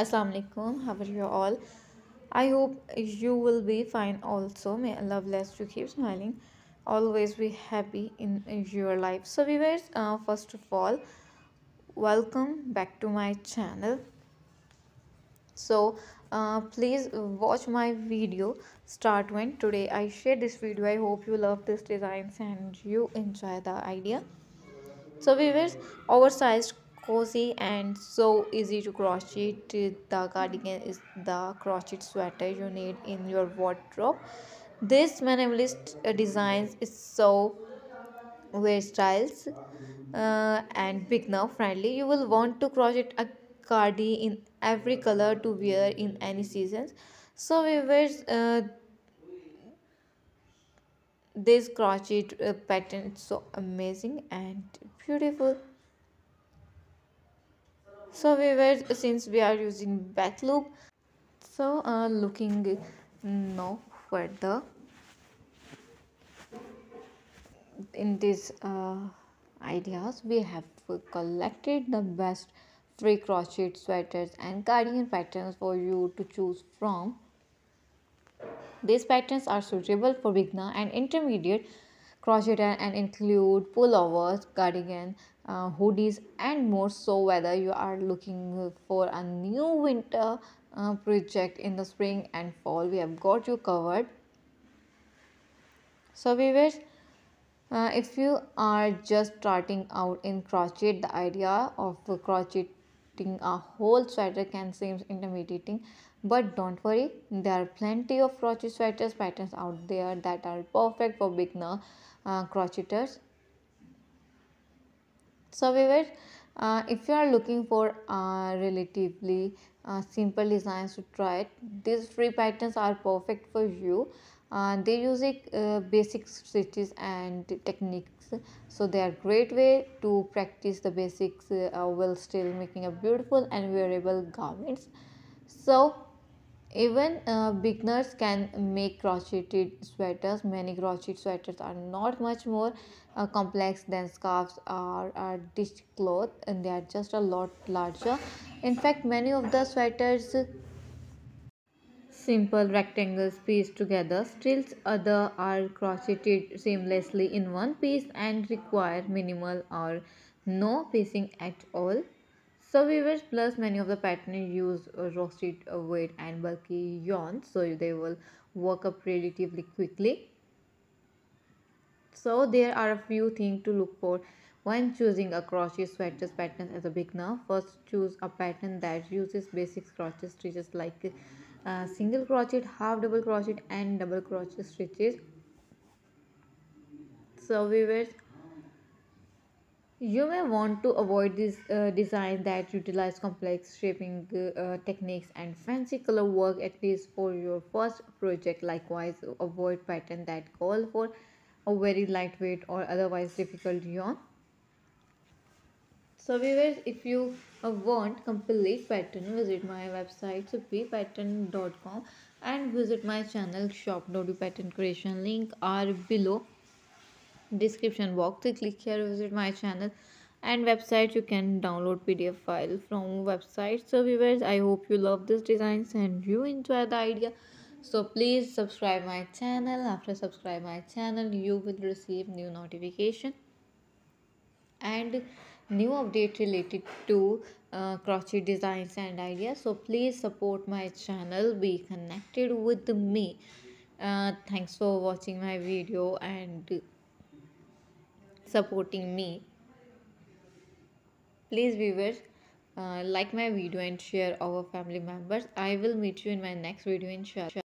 Assalamu alaikum. How are you all? I hope you will be fine also. May Allah bless you. Keep smiling, always be happy in your life. So viewers, first of all, welcome back to my channel. So please watch my video start when today I share this video. I hope you love this designs and you enjoy the idea. So viewers, oversized, cozy and so easy to crochet the cardigan is the crochet sweater you need in your wardrobe. This minimalist designs is so versatile and beginner friendly. You will want to crochet a cardi in every color to wear in any seasons. So viewers, this crochet pattern is so amazing and beautiful. So viewers, since we are using back loop, so looking now further in these ideas, we have collected the best free crochet sweaters and cardigan patterns for you to choose from. These patterns are suitable for beginner and intermediate crocheter and include pullovers, cardigan, hoodies and more. So whether you are looking for a new winter project in the spring and fall, we have got you covered. So viewers, if you are just starting out in crochet, the idea of crocheting a whole sweater can seem intimidating, but don't worry, there are plenty of crochet sweaters patterns out there that are perfect for beginner crocheters. So viewers, if you are looking for relatively simple designs to try, these free patterns are perfect for you. They use basic stitches and techniques, so they are great way to practice the basics while still making a beautiful and wearable garments. So even beginners can make crocheted sweaters. Many crochet sweaters are not much more complex than scarves or dishcloth, and they are just a lot larger. In fact, many of the sweaters simple rectangles pieced together, still others are crocheted seamlessly in one piece and require minimal or no piecing at all. So viewers, plus many of the patterns use roasted weight and bulky yarn, so they will work up relatively quickly. So there are a few things to look for when choosing a crochet sweater pattern as a beginner. First, choose a pattern that uses basic crochet stitches like single crochet, half double crochet and double crochet stitches. So viewers, you may want to avoid this design that utilize complex shaping techniques and fancy color work, at least for your first project. Likewise, avoid pattern that call for a very lightweight or otherwise difficult yarn. So viewers, if you want complete pattern, visit my website bepatterns.com and visit my channel shop. Do pattern creation link are below description box. Click here, visit my channel and website. You can download PDF file from website. So viewers, I hope you love these designs and you enjoy the idea. So please subscribe my channel. After subscribe my channel, you will receive new notification and new update related to crochet designs and ideas. So please support my channel, be connected with me. Thanks for watching my video and supporting me. Please viewers, like my video and share our family members. I will meet you in my next video. Inshallah.